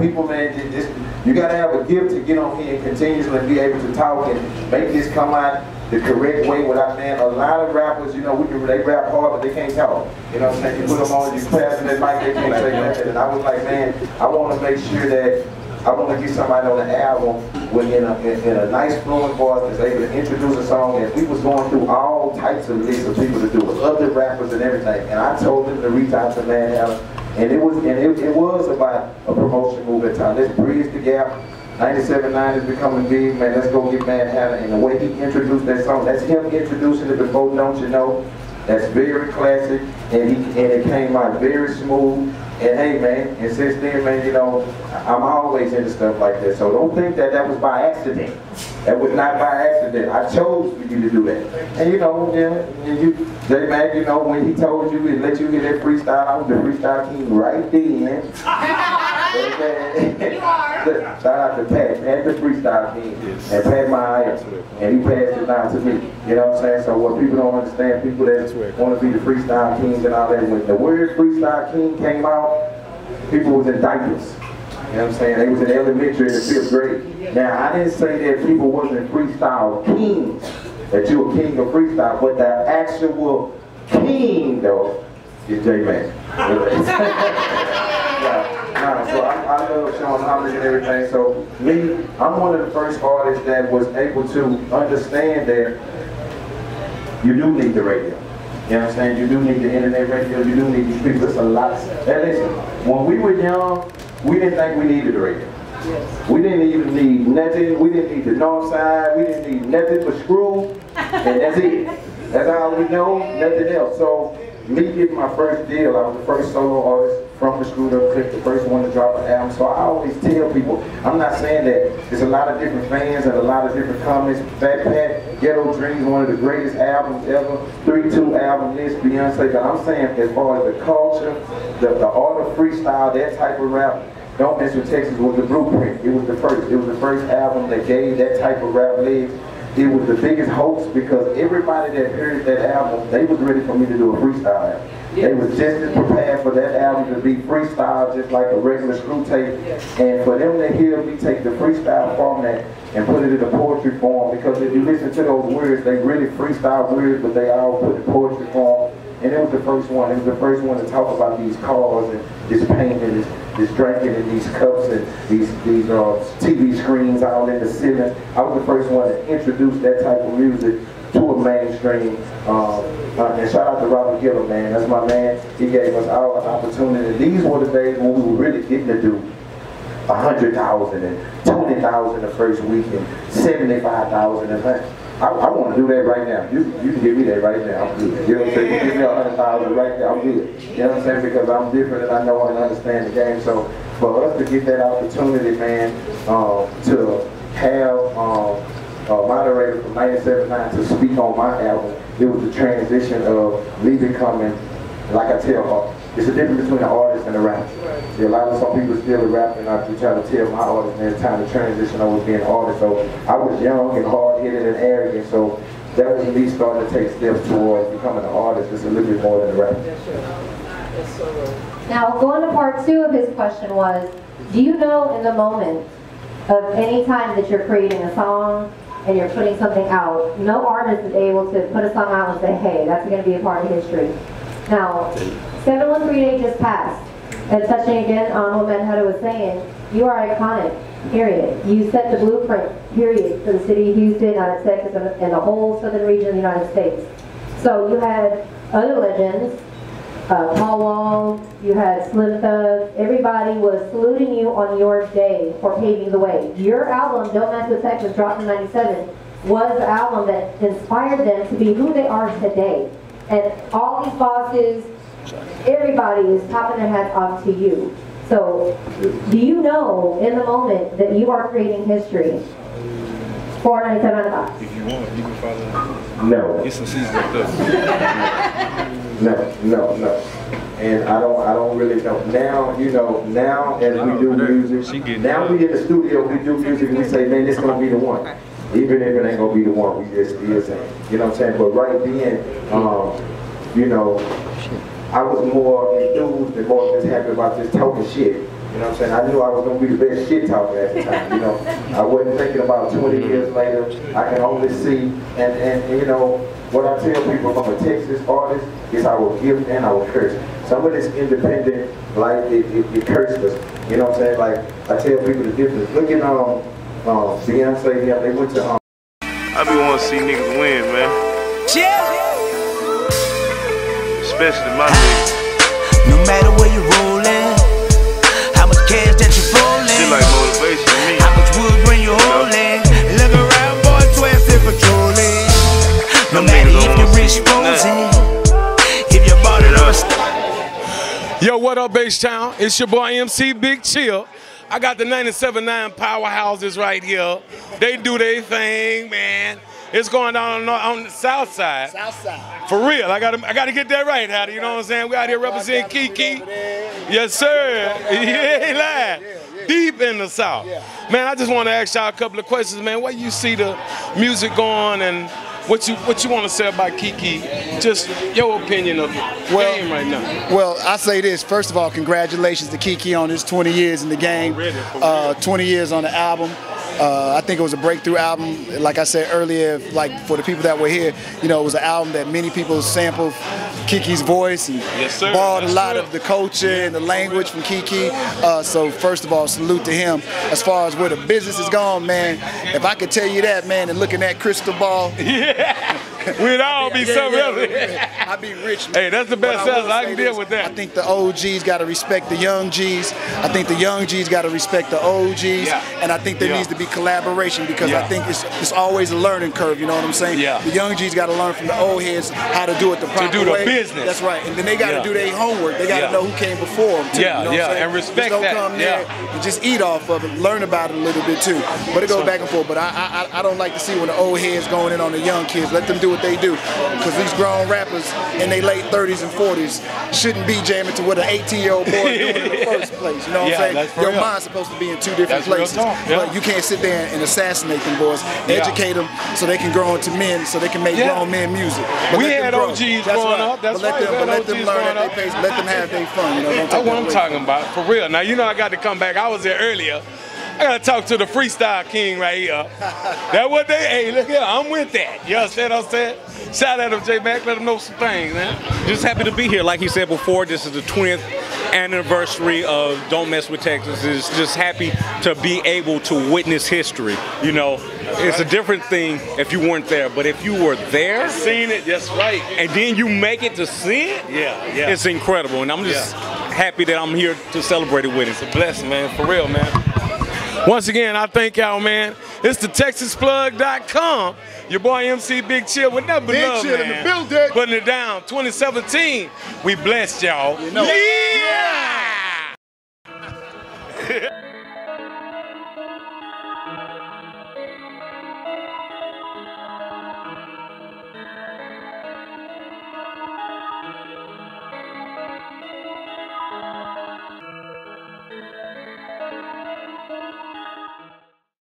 People, man, just, you gotta have a gift to get on here and continuously be able to talk and make this come out the correct way without, man. A lot of rappers, you know, they rap hard, but they can't talk. You know what I'm saying? You put them on, you pass them that mic, they can't say nothing. And I was like, man, I want to make sure that I want to get somebody on the album with in a nice flowing voice that's able to introduce a song. And we was going through all types of lists of people to do it, other rappers and everything. And I told them to reach out to Mad Hatta. And it was about a promotion move at time. Let's bridge the gap. 97.9 is becoming big, man. Let's go get Mad Hatta. And the way he introduced that song, that's him introducing it before Don't You Know. That's very classic. And it came out very smooth. And hey, man, and since then, man, you know, I'm always into stuff like that. So don't think that was by accident. That was not by accident. I chose for you to do that. And you know, J-Mac, you know, when he told you and let you get that freestyle, I was the freestyle king right then. You are. Shout out to Pat, Pat the freestyle king. Yes. And Pat my iron. And he passed it down to me. You know what I'm saying? So what people don't understand, people that want to be the freestyle kings and all that, when the word freestyle king came out, people was in diapers. You know what I'm saying? They was in elementary in the 5th grade. Now, I didn't say that people wasn't freestyle kings, that you were king of freestyle, but the actual king, though, is J-Mac. So I love showing homage and everything. So me, I'm one of the first artists that was able to understand that you do need the radio. You know what I'm saying? You do need the internet radio, you do need these people. There's a lot. Hey, listen, when we were young, we didn't think we needed the radio. Yes. We didn't even need nothing. We didn't need the north side. We didn't need nothing but Screw. And that's it. That's all we know, nothing else. So me getting my first deal, I was the first solo artist from the Screwed Up Click, the first one to drop an album. So I always tell people, I'm not saying that. There's a lot of different fans and a lot of different comments. Fat Pat, Ghetto Dreams, one of the greatest albums ever. 3-2 album list, Beyonce. But I'm saying as far as the culture, the art of freestyle, that type of rap, Don't Mess with Texas was the blueprint. It was the first. It was the first album that gave that type of rap legs. It was the biggest hoax because everybody that heard that album, they was ready for me to do a freestyle album. They was just as prepared for that album to be freestyle, just like a regular screw tape. And for them to hear me take the freestyle format and put it in a poetry form, because if you listen to those words, they really freestyle words, but they all put in poetry form. And it was the first one. It was the first one to talk about these cars and this pain and this drinking and these cups and these TV screens all in the ceiling. I was the first one to introduce that type of music to a mainstream. And shout out to Robert Hiller, man. That's my man. He gave us all an opportunity. These were the days when we were really getting to do 100,000 and 20,000 the first week and 75,000 a month. I want to do that right now. You can give me that right now. I'm good. You know what I'm saying? You give me 100,000 right now. I'm good. You know what I'm saying? Because I'm different and I know and understand the game. So for us to get that opportunity, man, to have a moderator from 97.9 to speak on my album, it was the transition of me becoming, like I tell her, it's a difference between an artist and a rapper. Right. See, a lot of some people still are rapping. I try to tell my artists, man, it's time to transition over being an artist. So I was young and hard-headed and arrogant. So that was me starting to take steps towards becoming an artist. It's a little bit more than a rapper. Now, going to part 2 of his question was, do you know in the moment of any time that you're creating a song and you're putting something out, no artist is able to put a song out and say, hey, that's going to be a part of history. Now, 713 Day just passed, and touching again on what Mad Hatta was saying, you are iconic, period. You set the blueprint, period, for the city of Houston, United States, and the whole southern region of the United States. So you had other legends, Paul Wall, you had Slim Thug, everybody was saluting you on your day for paving the way. Your album, Don't Mess with Texas, dropped in 97, was the album that inspired them to be who they are today. And all these bosses, everybody is popping their hats off to you. So, do you know in the moment that you are creating history? 497.9. If you want, you can follow. No. Get some season with us. No. And I don't really know. Now, you know, now as we do music, now we in the studio, we do music, we say, man, this is going to be the one. even if it ain't gonna be the one we just did. You know what I'm saying? But right then, you know, I was more enthused and more just happy about just talking shit. You know what I'm saying? I knew I was going to be the best shit talker at the time, you know. I wasn't thinking about 20 years later. I can only see, and you know, what I tell people if I'm a Texas artist is I will give and I will curse. Some of this independent life, it curses us. You know what I'm saying? Like, I tell people the difference. Look at Beyonce here, they went to... I be wanting to see niggas win, man. Yeah. Especially my niggas. No matter where you rollin', that you fooling, like motivation to me. How much wood when you holding? Look around, boy, 12 and patrolling. No matter if you're rich, frozen, if you bought it up. Yo, what up, Bass Town? It's your boy MC Big Chill. I got the 97.9 powerhouses right here. They do their thing, man. It's going down on the south side. South side. For real. I gotta get that right, Hatta. You know what I'm saying? We out here representing Kiki. Yes, sir. Yeah, he lied. Deep in the south. Yeah. Man, I just want to ask y'all a couple of questions, man. Where you see the music going and what you want to say about Kiki? Just your opinion of the game right now. Well, I say this. First of all, congratulations to Kiki on his 20 years in the game. 20 years on the album. I think it was a breakthrough album. Like I said earlier, like for the people that were here, you know, it was an album that many people sampled Kiki's voice and borrowed a lot of the culture and the language from Kiki. So first of all, salute to him. As far as where the business is gone, man, if I could tell you that, man, and looking at crystal ball. Yeah. We'd all be something else. Yeah. I'd be rich, man. Hey, that's the best seller I can deal with that. I think the OGs got to respect the young Gs. I think the young Gs got to respect the OGs. Yeah. And I think there needs to be collaboration because I think it's always a learning curve, you know what I'm saying? Yeah. The young Gs got to learn from the old heads how to do it the proper way. To do the business. That's right. And then they got to do their homework. They got to know who came before them, too. Yeah, you know what I'm saying? And respect that. Don't come there and just eat off of it. Learn about it a little bit, too. But it goes back and forth. But I don't like to see when the old heads going in on the young kids. Let them do what they do, because these grown rappers in their late 30s and 40s shouldn't be jamming to what an 18-year-old boy doing in the first place. You know what I'm saying? Your mind's supposed to be in two different places. But you can't sit there and assassinate them boys. Educate them so they can grow into men, so they can make grown men music. But we had OGs growing up. That's right. But let them learn at their pace. Let them have their fun. You know what I'm talking about? For real. Now, you know I got to come back. I was there earlier. I gotta talk to the freestyle king right here. That what they, hey, look here, I'm with that. You understand what I'm saying? Shout out to J-Mac, let him know some things, man. Just happy to be here. Like he said before, this is the 20th anniversary of Don't Mess with Texas. It's just happy to be able to witness history. You know, it's a different thing if you weren't there, but if you were there, seen it, that's right. And then you make it to see it, yeah. It's incredible. And I'm just happy that I'm here to celebrate it with. It's a blessing, man, for real, man. Once again, I thank y'all, man. It's the TexasPlug.com. Your boy MC Big Chill with nothing but love, man. Big Chill in the building. Putting it down. 2017, we blessed y'all. You know. Yeah!